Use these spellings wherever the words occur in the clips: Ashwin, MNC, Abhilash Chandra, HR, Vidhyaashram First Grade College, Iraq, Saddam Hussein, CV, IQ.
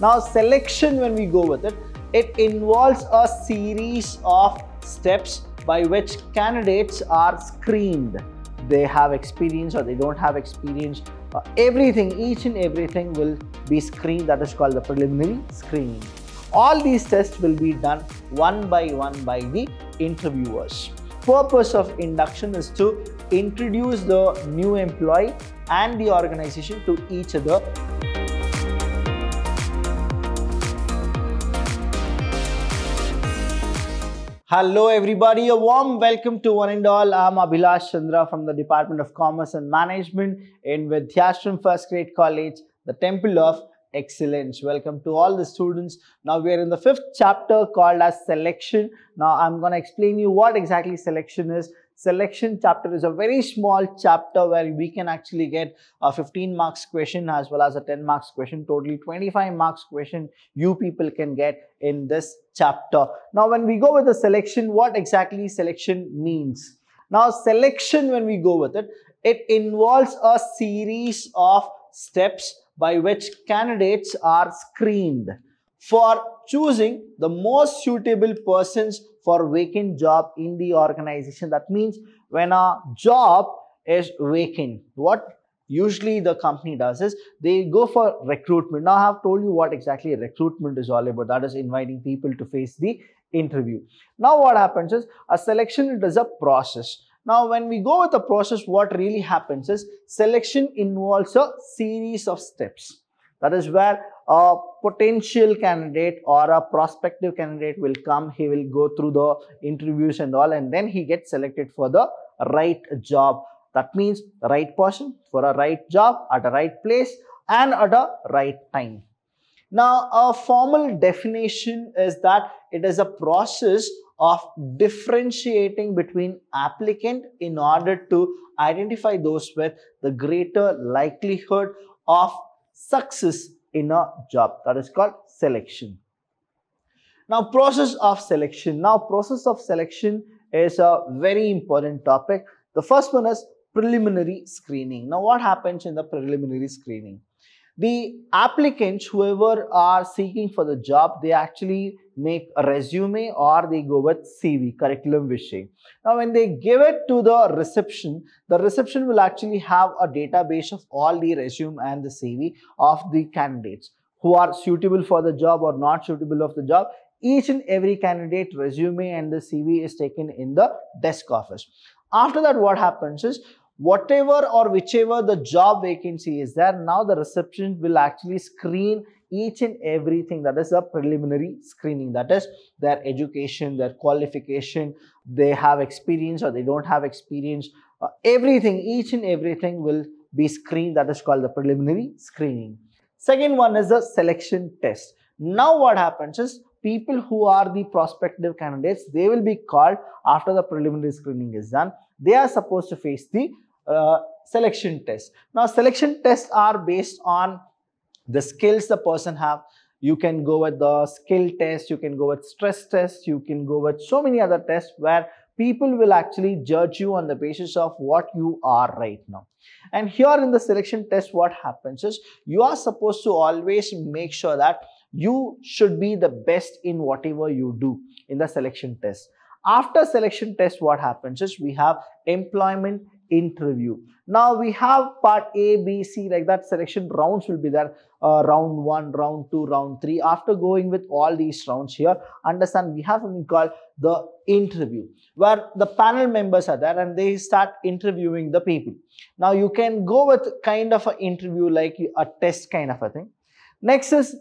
Now selection, when we go with it, it involves a series of steps by which candidates are screened. They have experience or they don't have experience. Everything, each and everything will be screened. That is called the preliminary screening. All these tests will be done one by one by the interviewers. Purpose of induction is to introduce the new employee and the organization to each other. Hello everybody, a warm welcome to one and all. I'm Abhilash Chandra from the Department of Commerce and Management in Vidhyaashram First Grade College, the Temple of Excellence. Welcome to all the students. Now we are in the 5th chapter called as Selection. Now I'm going to explain you what exactly selection is. Selection chapter is a very small chapter where we can actually get a 15 marks question as well as a 10 marks question, totally 25 marks question you people can get in this chapter. Now when we go with the selection, what exactly selection means? Now selection, when we go with it, it involves a series of steps by which candidates are screened for choosing the most suitable persons for vacant job in the organization. That means when a job is vacant, what usually the company does is they go for recruitment. Now I have told you what exactly recruitment is all about. That is inviting people to face the interview. Now what happens is a selection, it is a process. Now when we go with the process, what really happens is selection involves a series of steps. That is where a potential candidate or a prospective candidate will come, he will go through the interviews and all, and then he gets selected for the right job. That means the right person for a right job at a right place and at a right time. Now a formal definition is that it is a process of differentiating between applicant in order to identify those with the greater likelihood of success in a job. That is called selection. Now process of selection. Now process of selection is a very important topic. The first one is preliminary screening. Now what happens in the preliminary screening? The applicants, whoever are seeking for the job, they actually make a resume or they go with CV, curriculum vitae. Now when they give it to the reception will actually have a database of all the resume and the CV of the candidates who are suitable for the job or not suitable of the job. Each and every candidate resume and the CV is taken in the desk office. After that, what happens is whatever or whichever the job vacancy is there, now the reception will actually screen each and everything. That is a preliminary screening. That is their education, their qualification, they have experience or they don't have experience. Everything, each and everything will be screened. That is called the preliminary screening. Second one is the selection test. Now what happens is people who are the prospective candidates, they will be called after the preliminary screening is done. They are supposed to face the selection test. Now selection tests are based on the skills the person have. You can go with the skill test, you can go with stress test, you can go with so many other tests where people will actually judge you on the basis of what you are right now. And here in the selection test, what happens is you are supposed to always make sure that you should be the best in whatever you do in the selection test. After selection test, what happens is we have employment interview. Now we have part A, B, C, like that. Selection rounds will be there, round 1, round 2, round 3. After going with all these rounds here, understand we have something called the interview, where the panel members are there and they start interviewing the people. Now you can go with kind of an interview like a test kind of a thing. Next is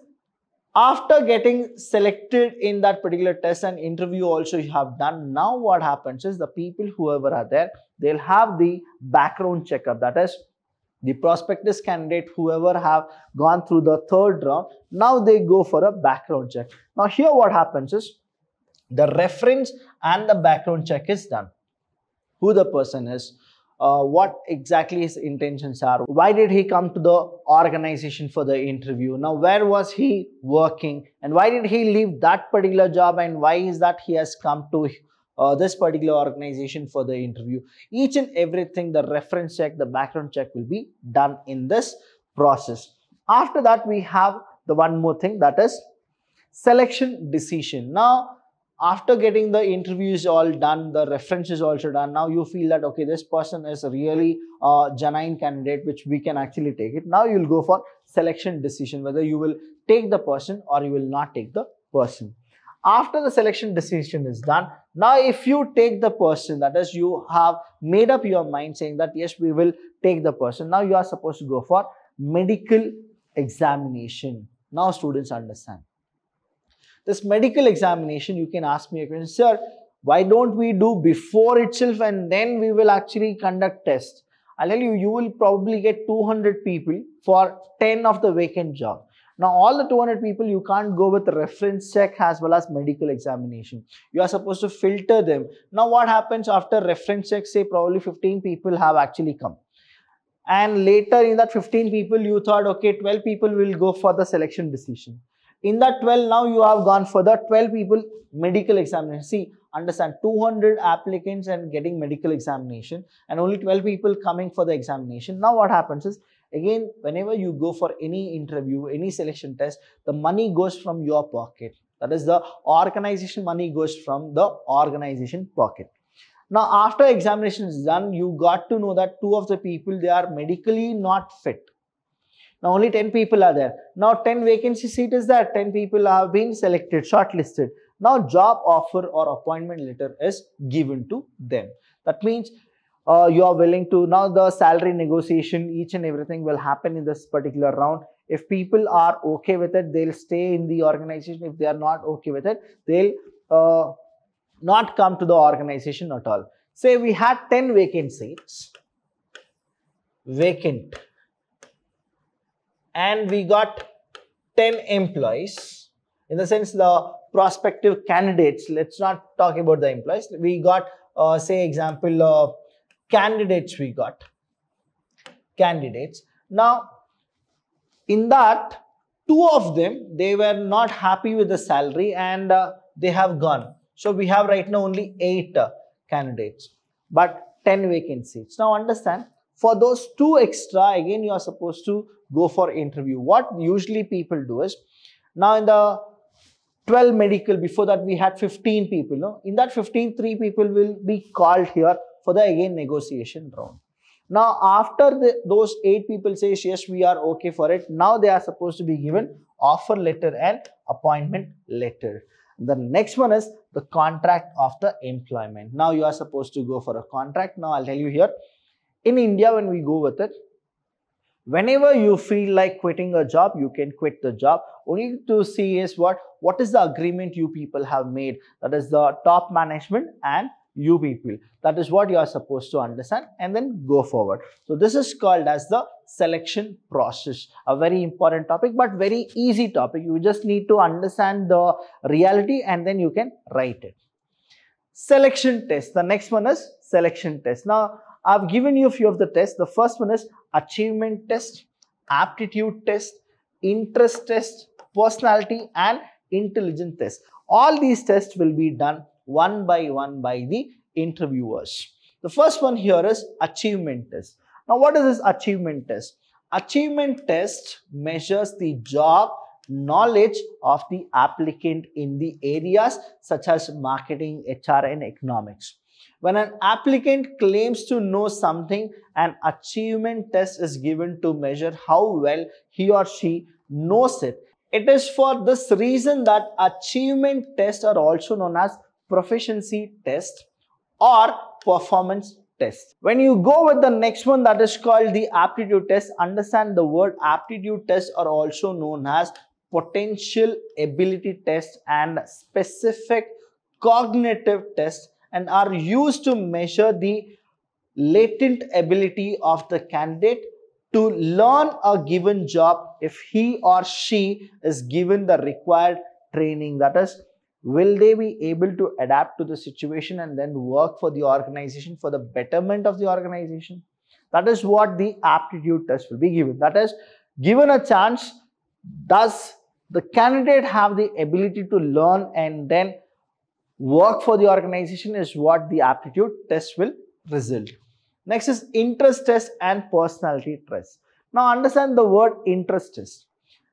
after getting selected in that particular test and interview also you have done, now what happens is the people whoever are there, they'll have the background checkup. That is the prospectus candidate whoever have gone through the 3rd round, now they go for a background check. Now here what happens is the reference and the background check is done. Who the person is, what exactly his intentions are, why did he come to the organization for the interview, now where was he working and why did he leave that particular job and why is that he has come to this particular organization for the interview. Each and everything, the reference check, the background check will be done in this process. After that, we have the one more thing, that is selection decision. Now, after getting the interviews all done, the references also done, now you feel that, okay, this person is really a genuine candidate, which we can actually take it. Now you'll go for selection decision, whether you will take the person or you will not take the person. After the selection decision is done, now if you take the person, that is you have made up your mind saying that yes, we will take the person. Now you are supposed to go for medical examination. Now students, understand. This medical examination, you can ask me a question, sir, why don't we do before itself and then we will actually conduct tests? I'll tell you, you will probably get 200 people for 10 of the vacant job. Now, all the 200 people, you can't go with reference check as well as medical examination. You are supposed to filter them. Now, what happens after reference check? Say probably 15 people have actually come. And later in that 15 people, you thought, okay, 12 people will go for the selection decision. In that 12, now you have gone for the 12 people medical examination. See, understand, 200 applicants and getting medical examination and only 12 people coming for the examination. Now, what happens is, again, whenever you go for any interview, any selection test, the money goes from your pocket. That is, the organization money goes from the organization pocket. Now, after examination is done, you got to know that 2 of the people, they are medically not fit. Now, only 10 people are there. Now, 10 vacancy seat is there. 10 people have been selected, shortlisted. Now, job offer or appointment letter is given to them. That means, you are willing to, now the salary negotiation, each and everything will happen in this particular round. If people are okay with it, they'll stay in the organization. If they are not okay with it, they'll not come to the organization at all. Say we had 10 vacant seats, vacant, and we got 10 employees, in the sense the prospective candidates, let's not talk about the employees, we got say example, candidates we got, candidates. Now, in that, 2 of them, they were not happy with the salary and they have gone. So, we have right now only 8 candidates, but 10 vacant seats. Now, understand, for those 2 extra, again, you are supposed to go for interview. What usually people do is, now in the 12 medical, before that we had 15 people. No? In that 15, 3 people will be called here for the again negotiation round. Now, after those 8 people say, yes, we are okay for it. Now, they are supposed to be given offer letter and appointment letter. The next one is the contract of the employment. Now, you are supposed to go for a contract. Now, I'll tell you here, in India, when we go with it, whenever you feel like quitting a job, you can quit the job. Only to see is what is the agreement you people have made. That is the top management and you people. That is what you are supposed to understand and then go forward. So, this is called as the selection process. A very important topic, but very easy topic. You just need to understand the reality and then you can write it. Selection test. The next one is selection test. Now, I've given you a few of the tests. The first one is achievement test, aptitude test, interest test, personality and intelligence test. All these tests will be done one by the interviewers. The first one here is achievement test. Now, what is this achievement test? Achievement test measures the job knowledge of the applicant in the areas such as marketing, HR and economics. When an applicant claims to know something, an achievement test is given to measure how well he or she knows it. It is for this reason that achievement tests are also known as proficiency test or performance test. When you go with the next one, that is called the aptitude test, understand the word aptitude tests are also known as potential ability test and specific cognitive test and are used to measure the latent ability of the candidate to learn a given job if he or she is given the required training. That is, will they be able to adapt to the situation and then work for the organization for the betterment of the organization? That is what the aptitude test will be given. That is, given a chance, does the candidate have the ability to learn and then work for the organization is what the aptitude test will result. Next is interest test and personality test. Now, understand the word interest test.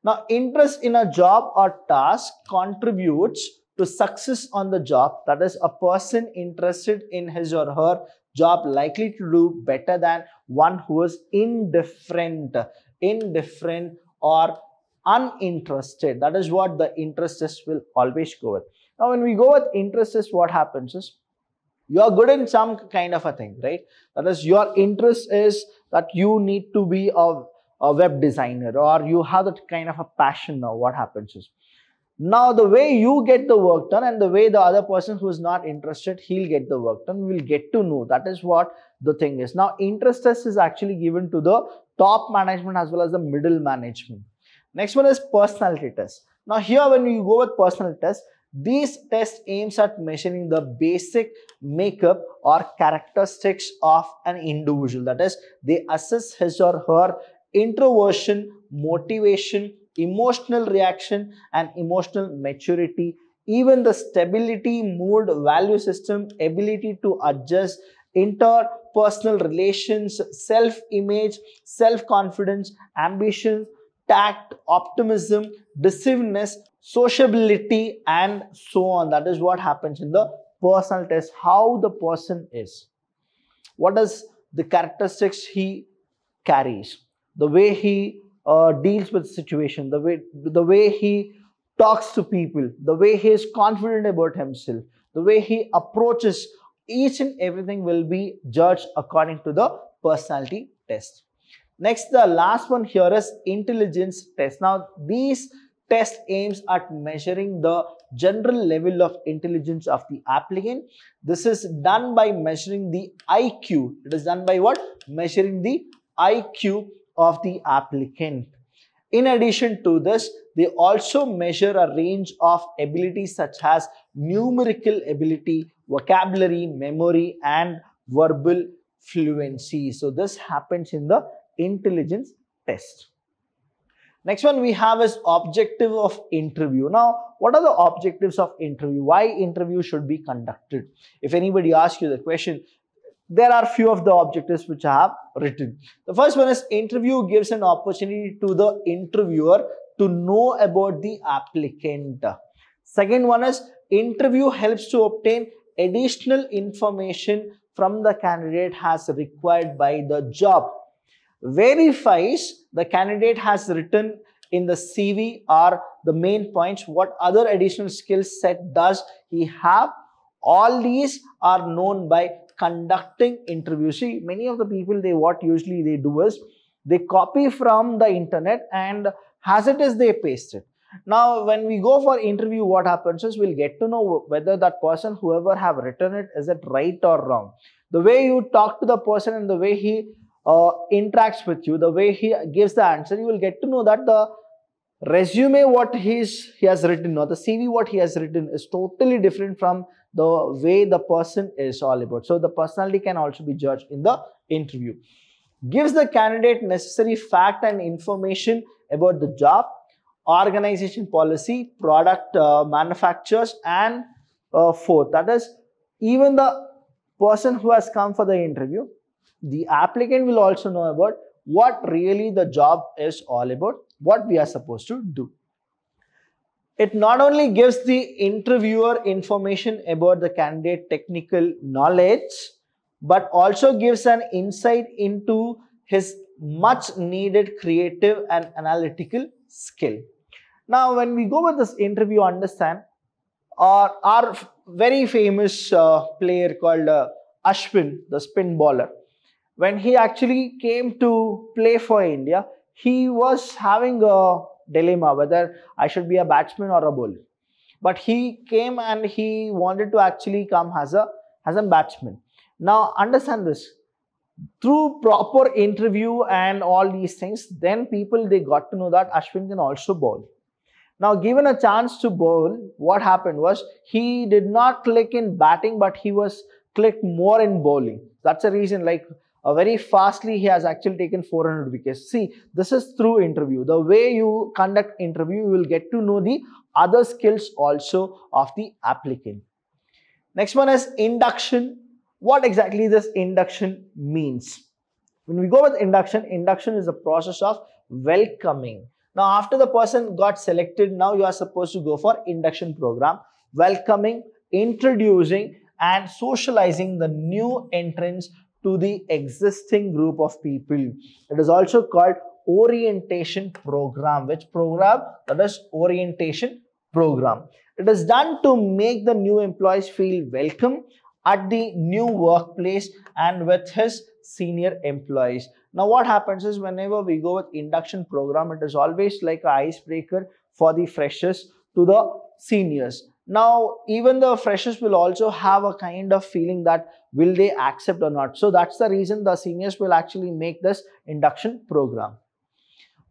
Now, interest in a job or task contributes to success on the job. That is, a person interested in his or her job likely to do better than one who is indifferent or uninterested. That is what the interest is will always go with. Now, when we go with interest is, what happens is, you are good in some kind of a thing, right? That is, your interest is that you need to be a web designer, or you have that kind of a passion. Now, what happens is, now the way you get the work done and the way the other person who is not interested, he'll get the work done, we'll get to know. That is what the thing is. Now, interest test is actually given to the top management as well as the middle management. Next one is personality test. Now, here when we go with personality test, these tests aims at measuring the basic makeup or characteristics of an individual. That is, they assess his or her introversion, motivation, emotional reaction, and emotional maturity, even the stability, mood, value system, ability to adjust, interpersonal relations, self-image, self-confidence, ambition, tact, optimism, decisiveness, sociability, and so on. That is what happens in the personal test, how the person is. What is the characteristics he carries, the way he deals with the situation, the way he talks to people, the way he is confident about himself, the way he approaches each and everything will be judged according to the personality test. Next, the last one here is intelligence test. Now, these test aims at measuring the general level of intelligence of the applicant. This is done by measuring the IQ. It is done by what? Measuring the IQ of the applicant. In addition to this, they also measure a range of abilities such as numerical ability, vocabulary, memory, and verbal fluency. So this happens in the intelligence test. Next one we have is objective of interview. Now, what are the objectives of interview? Why interview should be conducted? If anybody asks you the question, there are few of the objectives which I have written. The first one is interview gives an opportunity to the interviewer to know about the applicant. Second one is interview helps to obtain additional information from the candidate as required by the job. Verifies the candidate has written in the CV or the main points, what other additional skill set does he have. All these are known by conducting interviews. See, many of the people, what usually they do is, they copy from the internet and as it is, they paste it. Now, when we go for interview, what happens is, we'll get to know whether that person, whoever have written it, is it right or wrong. The way you talk to the person and the way he interacts with you, the way he gives the answer, you will get to know that the resume what he has written or the CV what he has written is totally different from the way the person is all about. So, the personality can also be judged in the interview. Gives the candidate necessary fact and information about the job, organization policy, product manufacturers, and forth. That is, even the person who has come for the interview, the applicant will also know about what really the job is all about, what we are supposed to do. It not only gives the interviewer information about the candidate technical knowledge, but also gives an insight into his much needed creative and analytical skill. Now, when we go with this interview, understand our very famous player called Ashwin, the spin bowler, when he actually came to play for India, he was having a dilemma whether I should be a batsman or a bowler. But he came and he wanted to actually come as a batsman. Now, understand this. Through proper interview and all these things, then people, they got to know that Ashwin can also bowl. Now, given a chance to bowl, what happened was, he did not click in batting, but he was clicked more in bowling. That's the reason, like, very fastly, he has actually taken 400 wickets. See, this is through interview. The way you conduct interview, you will get to know the other skills also of the applicant. Next one is induction. What exactly this induction means? When we go with induction, induction is the process of welcoming. Now, after the person got selected, now you are supposed to go for induction program, welcoming, introducing and socializing the new entrants to the existing group of people. It is also called orientation program. Which program? That is orientation program. It is done to make the new employees feel welcome at the new workplace and with his senior employees. Now what happens is, whenever we go with induction program, it is always like an icebreaker for the freshers to the seniors. Now even the freshers will also have a kind of feeling that will they accept or not. So that's the reason the seniors will actually make this induction program.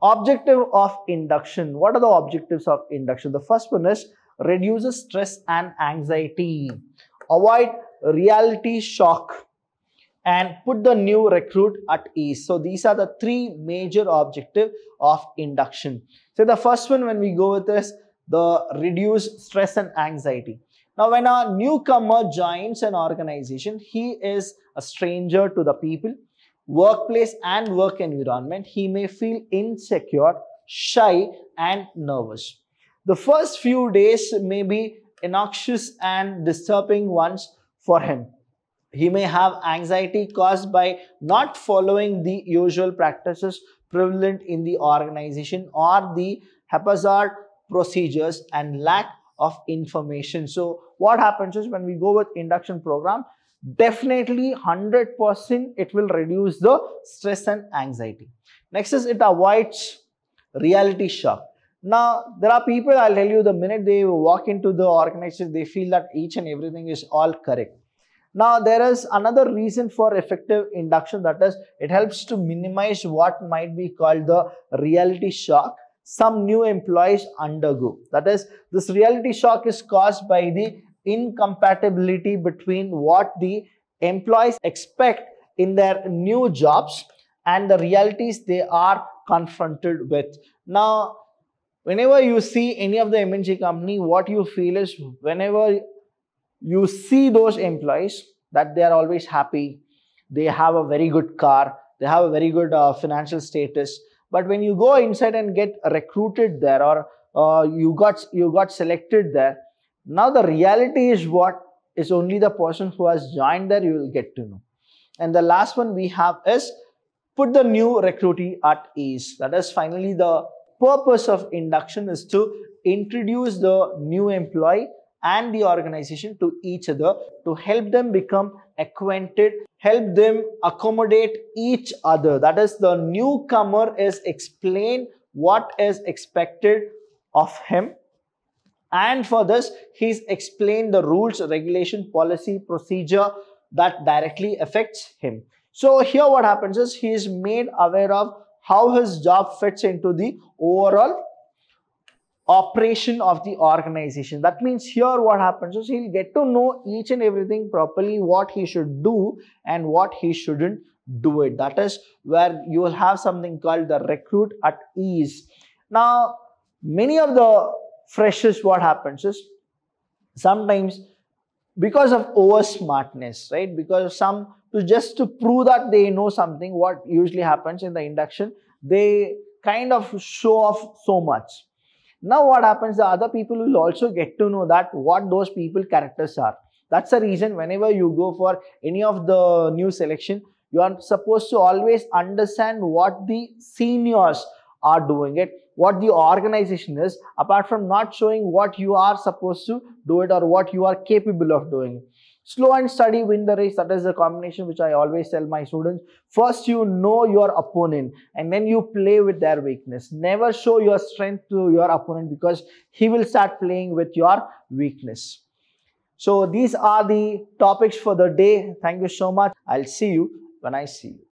Objective of induction. What are the objectives of induction? The first one is reduces stress and anxiety, avoid reality shock and put the new recruit at ease. So these are the three major objectives of induction. So the first one, when we go with this, the reduce stress and anxiety. Now when a newcomer joins an organization, he is a stranger to the people, workplace and work environment. He may feel insecure, shy and nervous. The first few days may be innoxious and disturbing ones for him. He may have anxiety caused by not following the usual practices prevalent in the organization or the haphazard procedures and lack of information. So what happens is, when we go with induction program, definitely 100% it will reduce the stress and anxiety. Next is, it avoids reality shock. Now there are people, I'll tell you, the minute they walk into the organization, they feel that each and everything is all correct. Now there is another reason for effective induction, that is, it helps to minimize what might be called the reality shock some new employees undergo. That is, this reality shock is caused by the incompatibility between what the employees expect in their new jobs and the realities they are confronted with. Now, whenever you see any of the MNC company, what you feel is, whenever you see those employees, that they are always happy, they have a very good car, they have a very good financial status. But when you go inside and get recruited there, or you got selected there, now the reality is what is only the person who has joined there you will get to know. And the last one we have is put the new recruitee at ease. That is, finally, the purpose of induction is to introduce the new employee and the organization to each other, to help them become acquainted, help them accommodate each other. That is, the newcomer is explained what is expected of him. And for this, he's explained the rules, regulation, policy, procedure that directly affects him. So here what happens is, he is made aware of how his job fits into the overall operation of the organization. That means here what happens is, he'll get to know each and everything properly, what he should do and what he shouldn't do it. That is where you will have something called the recruit at ease. Now, many of the freshers, what happens is, sometimes because of over smartness, right? Because of some, just to prove that they know something, what usually happens in the induction, they kind of show off so much. Now what happens, the other people will also get to know that what those people characters are. That's the reason whenever you go for any of the new selection, you are supposed to always understand what the seniors are doing it, what the organization is, apart from not showing what you are supposed to do it or what you are capable of doing. Slow and steady win the race. That is the combination which I always tell my students. First, you know your opponent and then you play with their weakness. Never show your strength to your opponent, because he will start playing with your weakness. So these are the topics for the day. Thank you so much. I'll see you when I see you.